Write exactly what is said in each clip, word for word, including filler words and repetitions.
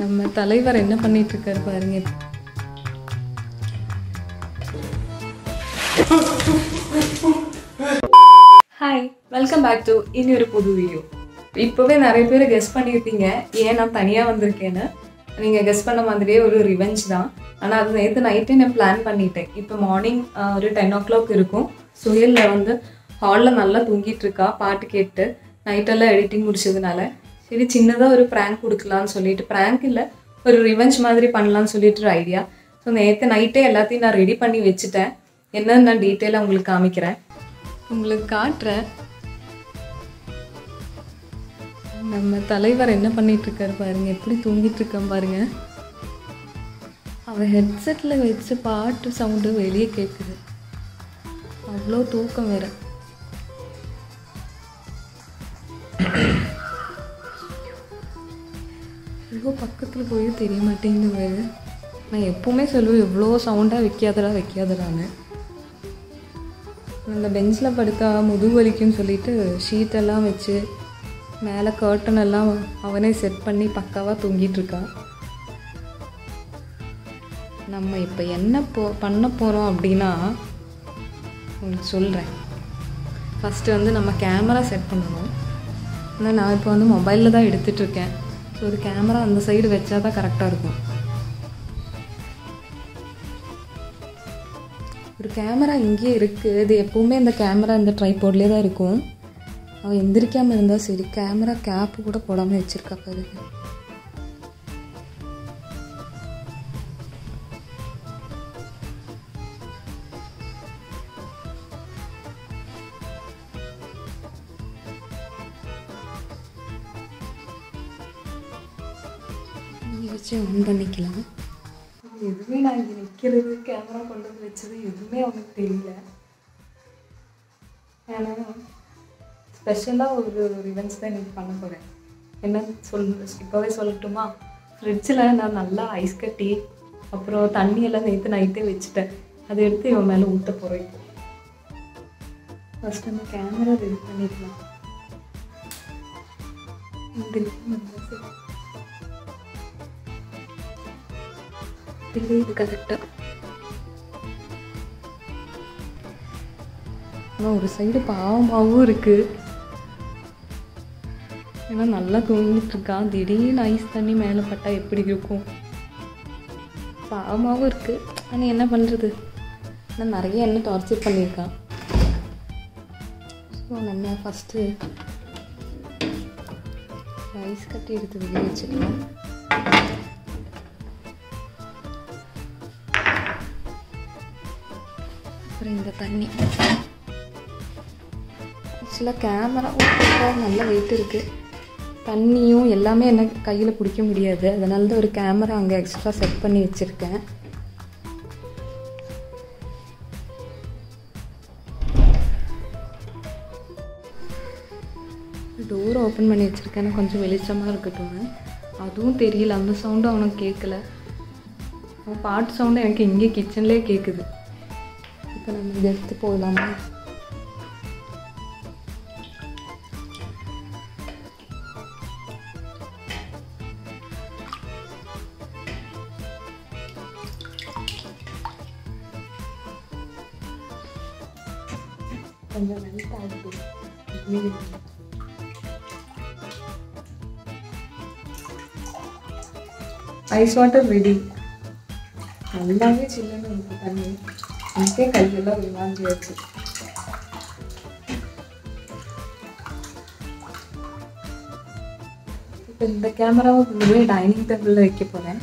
நம்ம தலைவர் என்ன பண்ணிட்டு இருக்காரு பாருங்க. ஹாய், வெல்கம் பேக் டு இன்னொரு புது வீடியோ. இப்போவே நிறைய பேர் கெஸ் பண்ணியிருப்பீங்க ஏன் நான் தனியாக வந்திருக்கேன்னு. நீங்கள் கெஸ் பண்ண மாதிரியே ஒரு ரிவெஞ்ச் தான். ஆனால் அது நேற்று நைட்டே நான் பிளான் பண்ணிட்டேன். இப்போ மார்னிங் ஒரு டென் ஓ கிளாக் இருக்கும். சுயலில் வந்து ஹாலில் நல்லா தூங்கிட்டு இருக்கா பாட்டு கேட்டு. நைட்டெல்லாம் எடிட்டிங் முடிச்சதுனால சரி சின்னதாக ஒரு ப்ராங்க் கொடுக்கலான்னு சொல்லிட்டு, ப்ராங்க் இல்லை ஒரு ரிவெஞ்ச் மாதிரி பண்ணலான்னு சொல்லிட்டு ஒரு ஐடியா. ஸோ நேற்று நைட்டே எல்லாத்தையும் நான் ரெடி பண்ணி வச்சுட்டேன். என்னன்னு நான் டீட்டெயிலாக உங்களுக்கு காமிக்கிறேன், உங்களுக்கு காட்டுறேன். நம்ம தலைவர் என்ன பண்ணிகிட்ருக்காரு பாருங்கள், எப்படி தூங்கிட்டுருக்கேன் பாருங்கள். அவன் ஹெட்செட்டில் வச்சு பாட்டு சவுண்டு வெளியே கேட்குது. அவ்வளோ தூக்கம் வேறு. இவ்வளோ பக்கத்தில் போய் தெரிய மாட்டேங்குது வேறு. நான் எப்போவுமே சொல்லுவேன் எவ்வளோ சவுண்டாக வைக்காதடா வைக்காதடான்னு. அந்த பெஞ்சில் படுத்தா முதுகு வலிக்குன்னு சொல்லிட்டு ஷீட்டெல்லாம் வச்சு மேலே கர்ட்டன் எல்லாம் அவனே செட் பண்ணி பக்காவாக தூங்கிட்டுருக்கான். நம்ம இப்போ என்ன போ பண்ண போகிறோம் அப்படின்னா உங்களுக்கு சொல்கிறேன். ஃபஸ்ட்டு வந்து நம்ம கேமரா செட் பண்ணணும். ஆனால் நான் இப்போ வந்து மொபைலில் தான் எடுத்துகிட்ருக்கேன். ஸோ ஒரு கேமரா அந்த சைடு வச்சா தான் கரெக்டாக இருக்கும். ஒரு கேமரா இங்கேயே இருக்குது. இது எப்போவுமே இந்த கேமரா இந்த ட்ரைபோர்ட்லேயே தான் இருக்கும். அவன் எந்திரிக்காமல் இருந்தால் சரி. கேமரா கேப்பு கூட போடாமல் வச்சுருக்கா பாருங்க. வச்சு ஆன் பண்ணிக்கலாம். எதுவுமே நான் இங்கே நிற்கிறது கேமரா கொண்டு வந்து வச்சது எதுவுமே அவனுக்கு தெரியல. ஆனால் ஸ்பெஷலாக ஒரு ரிவெஞ்ச் தான் எனக்கு பண்ண போகிறேன். என்ன சொல் இப்போவே சொல்லட்டுமா? ஃப்ரிட்ஜில் நான் நல்லா ஐஸ் கட்டி அப்புறம் தண்ணியெல்லாம் நேற்று நைட்டே வச்சுட்டேன். அதை எடுத்து இவன் மேலே ஊற்ற போகிறேன். இப்போ ஃபஸ்ட் நம்ம கேமரா ரெடி பண்ணிக்கலாம். இது கரெக்டாக ஆனால் ஒரு சைடு பாவமாகவும் இருக்குது. ஏன்னா நல்லா தூங்கிட்டுருக்கான். திடீர்னு ஐஸ் தண்ணி மேலே பட்டால் எப்படி இருக்கும்? பாவமாகவும் இருக்குது. ஆனால் என்ன பண்ணுறது? நான் நிறைய என்ன டார்ச்சர் பண்ணியிருக்கான். ஸோ நம்ம ஃபஸ்ட்டு ஐஸ் கட்டி எடுத்து வெளியே வச்சுக்கலாம். இந்த தண்ணி ஆக்சுவலாக கேமரா நல்ல வெயிட் இருக்குது. தண்ணியும் எல்லாமே என்ன கையில் பிடிக்க முடியாது. அதனால தான் ஒரு கேமரா அங்கே எக்ஸ்ட்ரா செட் பண்ணி வச்சுருக்கேன். டோர் ஓப்பன் பண்ணி வச்சுருக்கேன். கொஞ்சம் வெளிச்சமாக இருக்கட்டும். அதுவும் தெரியல. அந்த சவுண்டும் அவனுக்கு கேட்கல. அவன் பாட்டு சவுண்டு எனக்கு இங்கே கிச்சன்லேயே கேட்குது. இப்போ நம்ம இதை எடுத்து போகலாமா? கொஞ்சம் நல்லா ஆகுது. Ice water ready. நல்லாவே சில்லுன்னு இருக்கு தண்ணி. எனக்கே கையெல்லாம் விமாஞ்சியாச்சு. இப்போ இந்த கேமராவை கொண்டு டைனிங் டேபிளில் வைக்க போகிறேன்.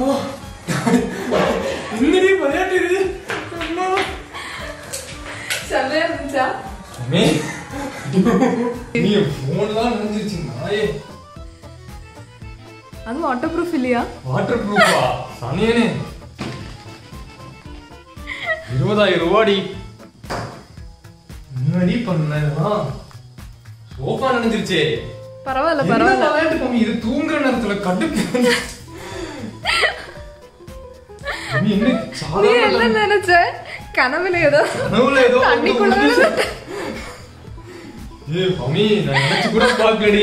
야 일일이 말해야 되니 엄마 잘해야 진짜 범이 니 몰라 난지 지금 나의 I'm waterproof, Ilya. Waterproof, ah. Sunny, ne. Iruda, iruadi. Nadi panna ha. Sofa nandirche. Paravala, paravala. Inna light kami iru thoongra nanthula kaddu. Kami inne chala. Nee, ella nanche. Kana vile yedo. Kana vile yedo. Sunny kulla. Ye, kami na nanche kura paakadi.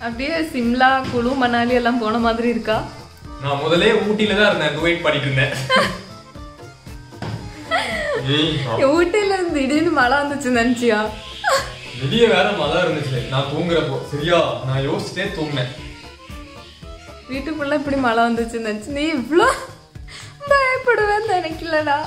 Abhi Simla, Kulu, Manali, allam gona madri irka. Na modale Ooty leda arna do wait padi dunne. Ooty leda didin mala andu chinanchiya. Didiye vara mala arne chile. Na thongra po. Siriya na yoste thongne. Vitu pulla puri mala andu chinanchi. Nee vlo. Bye puduvan thanikilla da.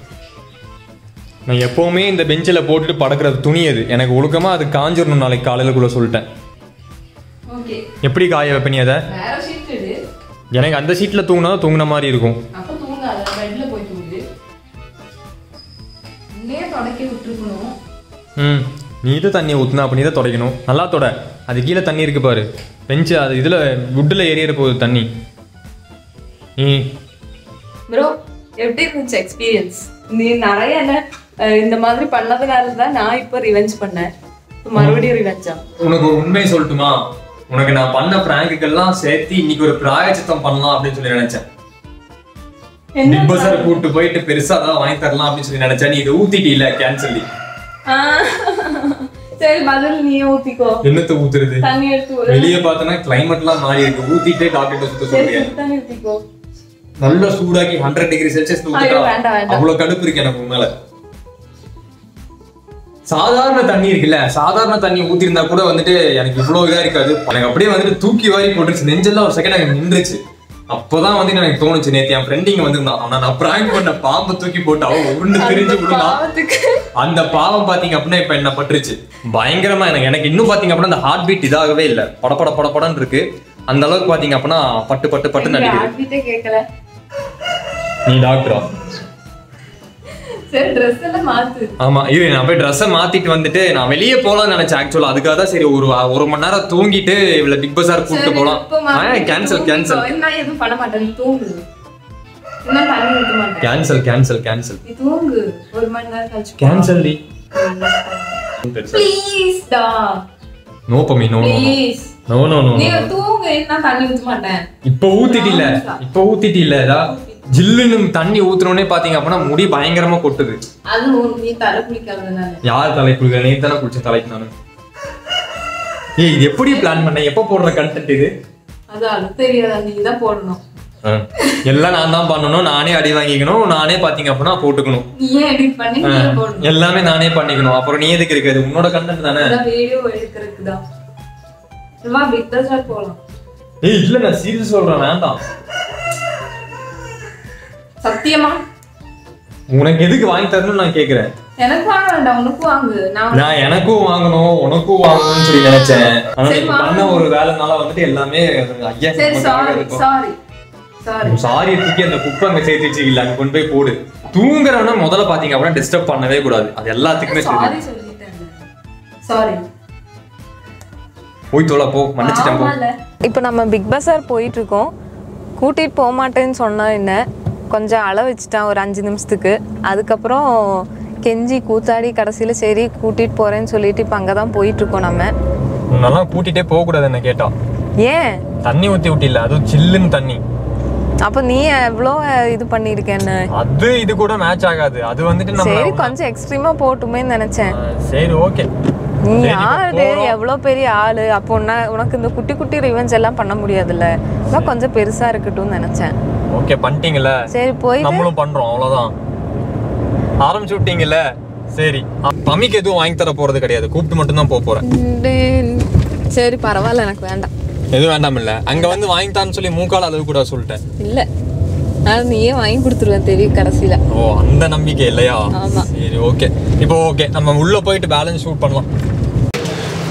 I am going to go to the bench. I am going to go to the bench. I am going to go to the Okay. How do you go to the bench? I am going to go to the bench. I am going to go to the bench. I am going to go to the இந்த மாதிரி பண்ணதனால தான் நான் இப்ப revenge பண்ணேன். மறுபடியும் ரிவெஞ்சா. உங்களுக்கு ஒரு உண்மை சொல்லட்டுமா? உங்களுக்கு நான் பண்ண பிராங்க் எல்லாம் சேர்த்து இன்னைக்கு ஒரு பிராயச்சித்தம் பண்ணலாம் அப்படி சொல்லி நினைச்சேன். என்ன பஜார் கூட்டி போயிடு பெருசா தான் வாங்கி தரலாம் அப்படி சொல்லி நினைச்சேன். நீ இது ஊத்திட்டீல கேன்சல். சரி மதல் நீ ஊத்திக்கோ. என்னது ஊத்துறது? தண்ணி எடுத்து ஊத்து. வெளிய பார்த்தா கிளைமேட்லாம் மாறி இருக்கு. ஊத்திட்டே டாக்டர் கிட்ட சொல்றியா? தண்ணி ஊத்திக்கோ. நல்ல சூடாக்கி one hundred டிகிரி செல்சியஸ் ஊத்துடா. அவ்ளோ கடுப்பு இருக்கு எனக்கு உன்னால. சாதாரண தண்ணி இருக்குல சாதாரண தண்ணி ஊத்தி இருந்தா கூட வந்துட்டு எனக்கு இவ்ளோ இதா இருக்காது எனக்கு அப்படியே வந்துட்டு தூக்கி வாரி போட்டுச்சு நெஞ்செல்லாம் ஒரு செகண்ட் எனக்கு நின்றுச்சு அப்பதான் வந்து எனக்கு தோணுச்சு நேத்து என் ஃப்ரெண்ட் இங்க வந்திருந்தான் அவன நான் பிராங்க் பண்ண பாம்பை தூக்கி போட்டு அவன் உருண்டு தெரிஞ்சு விடுனா அந்த பாவம் பாத்தீங்க அப்படின்னா இப்ப என்ன பட்டுருச்சு பயங்கரமா எனக்கு எனக்கு இன்னும் பாத்தீங்க அப்படின்னா அந்த ஹார்ட் பீட் இதாகவே இல்ல படபட படபடன்னு இருக்கு அந்த அளவுக்கு பாத்தீங்க அப்படின்னா பட்டு பட்டு பட்டு நடிக்குது நீ டாக்டரா சரி Dress எல்லாம் மாத்து. ஆமா இது நான் போய் Dress மாத்திட்டு வந்துட்டு நான் வெளிய போலாம் நினைச்சேன் एक्चुअली அதுக்காக தான் சரி ஒரு ஒரு மணி நேரம் தூங்கிட்டு இவ்ள பிக் பஜார் கூட்டி போலாம். ஆனா கேன்சல் கேன்சல். நான் எதுவும் பண்ண மாட்டேன் நீ தூங்கு. நான் பண்ணி விட மாட்டேன். Cancel cancel cancel. நீ தூங்கு ஒரு மணி நேரம் கழிச்சு. கேன்சல் டி. ப்ளீஸ் டா. நோ பமி no no. Please. No no no. நீ தூங்கு நான் பண்ணி விட மாட்டேன். இப்போ ஊத்திட்டீல. இப்போ ஊத்திட்டீலடா. ஜில்லுன்னு தண்ணி ஊத்துறனே பாத்தீங்க அப்பனா முடி பயங்கரமா கொட்டுது அது நீ தலை குளிக்காதனால யார் தலை குளிக்க நீ தலை குளிச்ச தலைக்கு நானு ஏய் இது எப்படி பிளான் பண்ண எப்ப போடுற கண்டென்ட் இது அது அது தெரியாது நீ தான் போடணும் எல்லாம் நான் தான் பண்ணனும் நானே அடி வாங்கிக்கணும் நானே பாத்தீங்க அப்பனா போட்டுக்கணும் நீ எடிட் பண்ணி நீ போடணும் எல்லாமே நானே பண்ணிக்கணும் அப்புறம் நீ எதுக்கு இருக்குது உன்னோட கண்டென்ட் தானே நான் வீடியோ எடுத்துறதுக்குடா வா பிக் பஜார் போலாம் ஏய் இல்ல நான் சீரியஸா சொல்றேன் நான் தான் சத்தியமா உனக்கு எதுக்கு வாங்கி தரணும்னு நான் கேக்குறேன். எனக்கு வாங்க வேண்டாம், உனக்கு வாங்கு. நான் எனக்கும் வாங்கணும் உனக்கும் வாங்கணும்னு சொல்லி நினைச்சேன். ஆனா நீ பண்ண ஒரு வேலைனால வந்துட்டு எல்லாமே ஐயா சாரி சாரி சாரி சாரி இதுக்கு அந்த குப்பங்க சேத்திச்சு இல்ல அங்க கொண்டு போய் போடு. தூங்குறவன முதல்ல பாத்தீங்க அப்புறம் டிஸ்டர்ப் பண்ணவே கூடாது. அது எல்லாத்துக்குமே சாரி சொல்லிட்டேன். சாரி. போய் தோள போ, மன்னிச்சிட்டேன் போ. இப்போ நம்ம பிக் பஸார் போயிட்டு இருக்கோம். கூட்டிட்டு போக மாட்டேன்னு சொன்னா என்ன, கொஞ்சம் அள வச்சுட்டான் ஒரு அஞ்சு நிமிஷத்துக்கு. அதுக்கப்புறம் கெஞ்சி கூத்தாடி கடைசியில் சரி கூட்டிகிட்டு போகிறேன்னு சொல்லிட்டு இப்போ அங்கே தான் போயிட்டுருக்கோம். நம்ம நல்லா கூட்டிகிட்டே போகக்கூடாது என்ன கேட்டால் ஏன் தண்ணி ஊற்றி விட்டில, அதுவும் சில்லுன்னு தண்ணி. அப்போ நீ எவ்வளோ இது பண்ணியிருக்கேன்னு அது இது கூட மேட்ச் ஆகாது. அது வந்துட்டு சரி கொஞ்சம் எக்ஸ்ட்ரீமாக போட்டுமேன்னு நினச்சேன். சரி ஓகே. நீ யாரு எவ்வளோ பெரிய ஆள், அப்போ உனக்கு இந்த குட்டி குட்டி ரிவெஞ்ச் எல்லாம் பண்ண முடியாதுல்ல, அதெல்லாம் கொஞ்சம் பெருசாக இருக்கட்டும்னு நினச்சேன். ஓகே பண்ணிட்டீங்களா? சரி போய் நம்மளும் பண்றோம் அவ்வளவுதான். ஆரம்பிச்சு விட்டீங்களா? சரி பமிக்கு எதுவும் வாங்கி தர போறது கிடையாது, கூப்பிட்டு மட்டும் தான் போக போறேன். சரி பரவாயில்ல, எனக்கு வேண்டாம் எதுவும் வேண்டாம். இல்ல அங்க வந்து வாங்கி தான்னு சொல்லி மூக்கால அளவு கூட சொல்லிட்டேன். இல்ல நான் நீயே வாங்கி கொடுத்துருவேன் தெரியும் கடைசியில. ஓ அந்த நம்பிக்கை இல்லையா? சரி ஓகே. இப்போ ஓகே நம்ம உள்ள போயிட்டு பேலன்ஸ் ஷூட் பண்ணலாம்.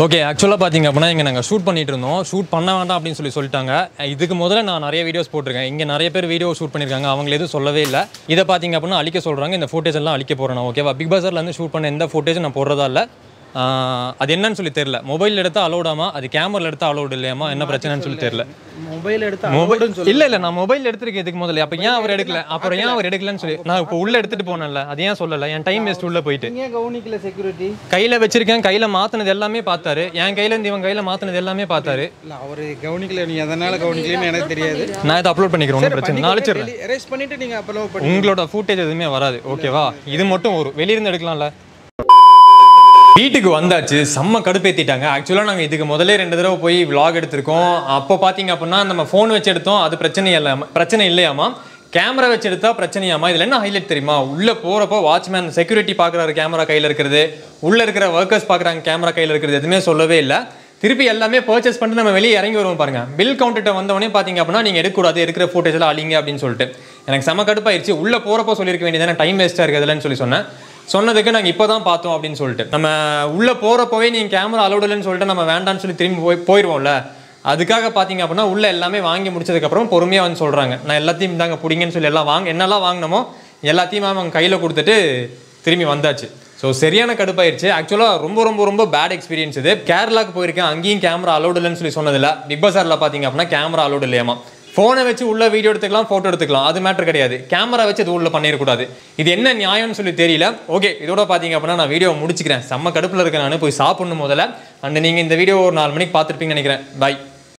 ஓகே ஆக்சுவலாக பார்த்தீங்க அப்படின்னா இங்கே நாங்கள் ஷூட் பண்ணிட்டு இருந்தோம். ஷூட் பண்ண வேண்டாம் அப்படின்னு சொல்லி சொல்லிட்டாங்க. இதுக்கு முதல்ல நான் நிறைய வீடியோஸ் போட்டிருக்கேன். இங்கே நிறைய பேர் வீடியோ ஷூட் பண்ணியிருக்காங்க, அவங்கள எதுவும் சொல்லவே இல்லை. இதை பார்த்தீங்க அப்படின்னா அழிக்க சொல்கிறாங்க. இந்த ஃபுட்டேஜ் எல்லாம் அழிக்க போகிறேன் நான். ஓகேவா, பிக் பாஸர்லேருந்து ஷூட் பண்ண எந்த ஃபுட்டேஜும் நான் போடுறதா இல்லை. அது என்னன்னு சொல்லி தெரியல. மொபைல் எடுத்தால் அலோடாமா, அது கேமரில் எடுத்தால் அலோடு இல்லையாமா, என்ன பிரச்சனைன்னு சொல்லி தெரியல. மொபைல் எடுத்தால் மொபைல் இல்லை இல்லை நான் மொபைல் எடுத்துருக்கேன் இதுக்கு முதல்ல. அப்போ ஏன் அவர் எடுக்கல, அப்புறம் ஏன் அவர் எடுக்கலன்னு சொல்லி நான் இப்போ உள்ளே எடுத்துகிட்டு போனேன்ல, அது ஏன் சொல்லலை. என் டைம் வேஸ்ட் உள்ளே போயிட்டு. கவனிக்கல செக்யூரிட்டி. கையில் வச்சிருக்கேன், கையில் மாற்றினது எல்லாமே பார்த்தாரு. என் கையிலேருந்து இவன் கையில் மாற்றினது எல்லாமே பார்த்தாரு. அவர் கவனிக்கல, நீ அதனால் கவனிக்கலன்னு எனக்கு தெரியாது. நான் இதை அப்லோட் பண்ணிக்கிறேன், ஒன்றும் பிரச்சனை. நான் அழிச்சிடுறேன் எரேஸ் பண்ணிவிட்டு நீங்கள் அப்லோட் பண்ணி உங்களோட ஃபுட்டேஜ் எதுவுமே வராது. ஓகேவா, இது மட்டும் ஒரு வெளியிருந்து எடுக்கலாம்ல. வீட்டுக்கு வந்தாச்சு, செம்ம கடுப்பேற்றிட்டாங்க. ஆக்சுவலாக நாங்கள் இதுக்கு முதலே ரெண்டு தடவை போய் விலாக் எடுத்திருக்கோம். அப்போ பார்த்தீங்க அப்படின்னா நம்ம ஃபோன் வச்சு எடுத்தோம், அது பிரச்சனை இல்லை பிரச்சனை இல்லையாமா. கேமரா வச்சு எடுத்தால் பிரச்சனையாமா. இதில் என்ன ஹைலைட் தெரியுமா, உள்ளே போகிறப்போ வாட்ச்மேன் செக்யூரிட்டி பார்க்குறாரு கேமரா கையில் இருக்கிறது, உள்ளே இருக்கிற ஒர்க்கர்ஸ் பார்க்குறாங்க கேமரா கையில் இருக்கிறது, எதுவுமே சொல்லவே இல்லை. திருப்பி எல்லாமே பர்ச்சேஸ் பண்ணிட்டு நம்ம வெளியே இறங்கி வருவோம் பாருங்கள். பில் கவுண்டர்கிட்ட வந்தவொடனே பார்த்தீங்க அப்படின்னா நீங்கள் எடுக்கக்கூடாது, எடுக்கிற ஃபோட்டோஸ்லாம் அழிங்க அப்படின்னு சொல்லிட்டு எனக்கு செம கடுப்பாயிடுச்சு. உள்ளே போகிறப்போ சொல்லியிருக்க வேண்டியதானே, டைம் வேஸ்ட்டாக இருக்குது இல்லைன்னு சொல்லி சொன்னேன். சொன்னதுக்கு நாங்கள் இப்போ தான் பார்த்தோம் அப்படின்னு சொல்லிட்டு நம்ம உள்ளே போகிறப்போவே நீங்கள் கேமரா அலோடு இல்லைன்னு சொல்லிட்டு நம்ம வேண்டான்னு சொல்லி திரும்பி போய் போயிடுவோம்ல. அதுக்காக பார்த்தீங்க அப்படின்னா உள்ளே எல்லாமே வாங்கி முடிச்சதுக்கப்புறம் பொறுமையாக வந்து சொல்கிறாங்க. நான் எல்லாத்தையும் தாங்க பிடிங்கன்னு சொல்லி எல்லாம் வாங்க என்னெல்லாம் வாங்கினோமோ எல்லாத்தையும் அவங்க கையில் கொடுத்துட்டு திரும்பி வந்தாச்சு. ஸோ சரியான கடுப்பாயிடுச்சு. ஆக்சுவலாக ரொம்ப ரொம்ப ரொம்ப பேட் எக்ஸ்பீரியன்ஸ் இது. கேரளாவுக்கு போயிருக்கேன், அங்கேயும் கேமரா அலோடு இல்லைன்னு சொல்லி சொன்னதில்லை. பிக் பஸாரில் பார்த்தீங்க அப்படின்னா கேமரா அலோடு இல்லையாமா. ஃபோனை வச்சு உள்ள வீடியோ எடுத்துக்கலாம், ஃபோட்டோ எடுத்துக்கலாம், அது மேட்டர் கிடையாது. கேமரா வச்சு இது உள்ள பண்ணிடக்கூடாது. இது என்ன நியாயம்னு சொல்லி தெரியல. ஓகே இதோட பார்த்தீங்க அப்படின்னா நான் வீடியோ முடிச்சுக்கிறேன். செம்ம கடுப்பில் இருக்கேன் நான், போய் சாப்பிடணும் முதல்ல. அண்ட் நீங்கள் இந்த வீடியோ ஒரு நாலு மணிக்கு பார்த்துருப்பீங்கன்னு நினைக்கிறேன். பை.